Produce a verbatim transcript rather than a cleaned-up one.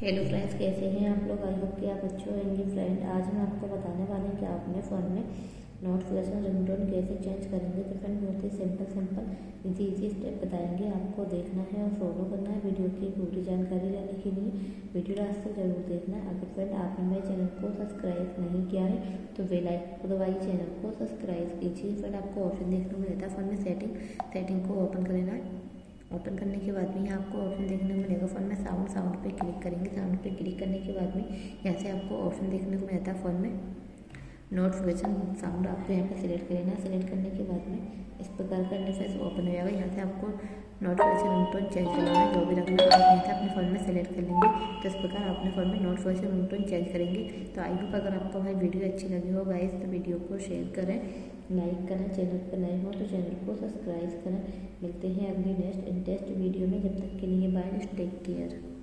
Hello friends, कैसे हैं आप लोग। आई होप कि आप अच्छे होंगे। फ्रेंड, आज हम आपको बताने वाले हैं कि आप अपने फ़ोन में नोटिफिकेशन रिंगटोन कैसे चेंज करेंगे। तो फ्रेंड, बहुत ही simple simple easy easy step बताएंगे, आपको देखना है और फॉलो करना है। वीडियो की पूरी जानकारी लेने के लिए वीडियो लास्ट तक जरूर देखना। अगर फ्रेंड आपने मेरे चैनल को सब्सक्राइब नहीं किया है तो बेल आइकन को दबाइए, चैनल को सब्सक्राइब कीजिए। फ्रेंड, आपको ऑप्शन देखने को मिलता है फोन में सेटिंग सेटिंग को ओपन कर लेना। ओपन करने के बाद में यहाँ आपको ऑप्शन देखने को मिलेगा फ़ोन में साउंड। साउंड पे क्लिक करेंगे। साउंड पे क्लिक करने के बाद में यहाँ से आपको ऑप्शन देखने को मिलता है फ़ोन में नोटिफिकेशन साउंड। आपको यहाँ पे सिलेक्ट कर लेना। सिलेक्ट करने के बाद में इस प्रकार का इंटरफेस ओपन हो जाएगा। यहाँ से आपको नोटिफिकेशन रिंगटोन चेंज करना है, जो भी रखना है यहाँ से अपने फ़ोन में सेलेक्ट कर लेंगे। तो इस प्रकार अपने फ़ोन में नोटिफिकेशन रिंगटोन चेंज करेंगे। तो आई होप अगर आपको हमारी वीडियो अच्छी लगी हो गाइस तो वीडियो को शेयर करें, लाइक करें। चैनल पर नए हो तो चैनल को सब्सक्राइब करें। मिलते हैं अगली नेक्स्ट इंटरेस्ट वीडियो में। जब तक के लिए बाय, टेक केयर।